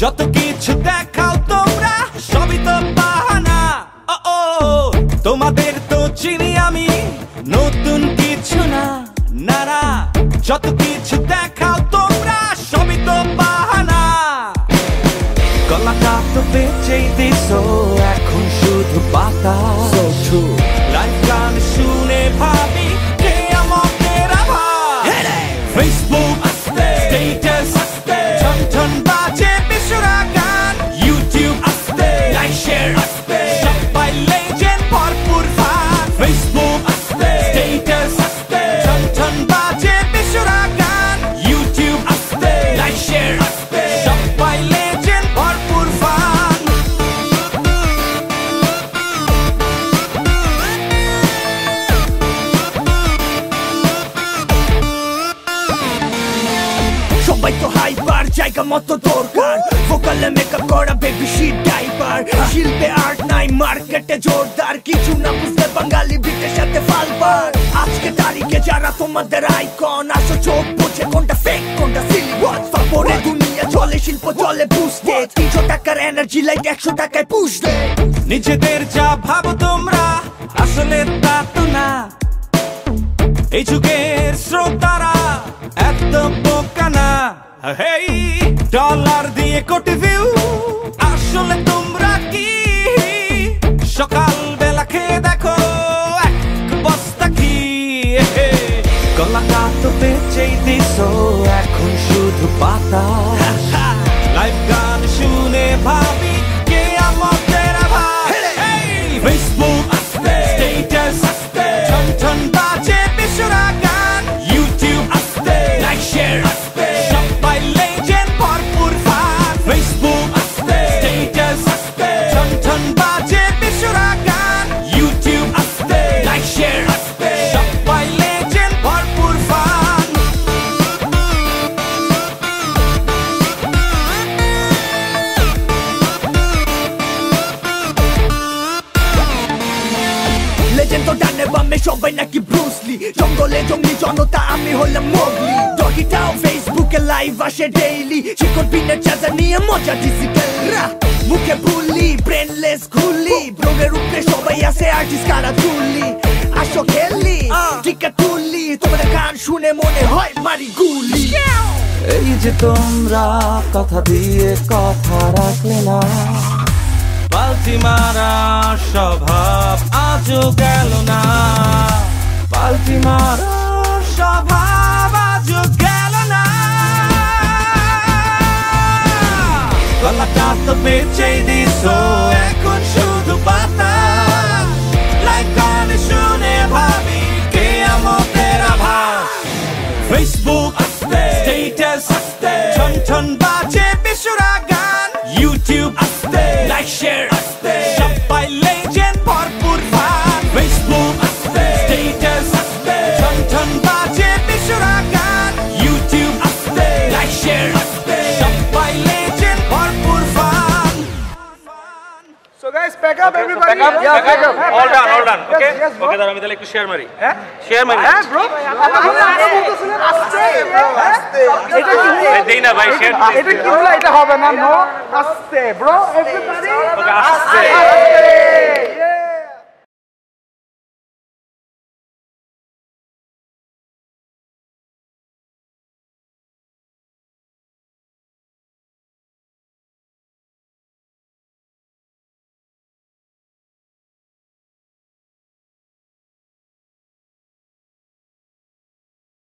যত কিছু দেখাও তোমরা সবই তো বাহানা। ও তোমাদের তো চিনি আমি, নতুন কিছু না। নারা যত কিছু দেখাও তোমরা সবই তো বাহানা। গলাটা তো বেঁচেই দিছো, এখন শুধু পাতা। লাইফগান শুনে ভাবি কে আমাদের আবার ফেসবুক স্ট্যাটাস ঠন ঠন বাজে বিশুরা গান, ইউটিউব আসতে লাইক শেয়ার আসতে সবাই লেজেন্ড ভরপুর ফান। ফেসবুক আসতে স্ট্যাটাস আসতে ঠন ঠন বাজে বিশুরা গান, ইউটিউব আসতে লাইক শেয়ার আসতে সবাই লেজেন্ড ভরপুর ফান। সবাই তো হাইপার, জায়গা মতো দরকার। ভোকালে মেকআপ করা বেবি শীট ডাইপার, শিল্পে আর্ট নাই মার্কেটে জোরদার। কিছু না বুঝতে বাঙালি বিটের সাথে ফালবার। আজকে তারিখে যারা তোমাদের আইকন, আসো চোখ বুঝে কোনটা ফেক কোনটা সিলি। পরে দুনিয়া চলে, শিল্প চলে বুঝতে। 300 টাকার এনার্জি লাইট 100 টাকায় পুষতে। নিজেদের যা ভাবো তোমরা আসলে তা তো না। এই যুগের শ্রোতারা একদম বোকা না। হেই ডলার দিয়ে কোটি ভিউ, আসলে তোমরা কি? সকাল বেলা খেয়ে দেখো এক বস্তা কি। গলাটা তো বেঁচেই দিছো, এখন শুধু পাতা। লাইভ গান শুনে ভাবি কে আমাদের আবার ফেসবুক আসতে স্ট্যাটাস আসতে ঠন ঠন বাজে বিশুরা গান, ইউটিউব আসতে লাইক শেয়ার আসতে সবাই লেজেন্ড ভরপুর ফান। ফেসবুক আসতে স্ট্যাটাস আসতে ঠন ঠন বাজে বিশুরা গান, ইউটিউব আসতে লাইক শেয়ার আসতে সবাই লেজেন্ড ভরপুর ফান। লেজেন্ড তো ডানে বামে সবাই নাকি ব্রুসলি। জঙ্গলে জঙ্গলি জনতা, আমি হলাম মোগলি। ডগিটাও ফেসবুকে লাইভ আসে ডেইলি। শিকড় বিনের চাজা নিয়ে মজা ডিজিটালরা। মুখে বুলি ব্রেনলেস খুলি, ব্লগের উপরে সবাই আসে আর্টিস্ট কারা তুলি। আসো খেলি টিকা তুলি, তোমার গান শুনে মনে হয় মারি গুলি। এই যে তোমরা কথা দিয়ে কথা রাখলে না, পাল্টি মারা স্বভাব আজও গেল না। পাল্টি মারা স্বভাব আজও গেল না। গলাটা তো বেঁচেই দিছো, এখন শুধু পাতা। লাইভ গান শুনে ভাবি কে আমাদের আভাস। ফেসবুক আসতে স্ট্যাটাস আসতে ঠন ঠন বাজে বিশুরা গান, ইউটিউব আসতে লাইক শেয়ার আসতে সবাই লেজেন্ড ভরপুর ফান। ফেসবুক আসতে স্ট্যাটাস আসতে ঠন ঠন বাজে বিশুরা গান, ইউটিউব আসতে লাইক শেয়ার আসতে সবাই লেজেন্ড ভরপুর fun. So guys, pack up everybody. All done, all done. Okay, okay, দাঁড়াও আমি তাহলে একটু শেয়ার মারি। হ্যাঁ শেয়ার মারি। হ্যাঁ ব্রো আপনি বলতেছেন আসতে আসতে, এটা কি দেই না ভাই? শেয়ার এটা কি, এটা হবে না। নো আসতে ব্রো, এভরিবডি আসতে।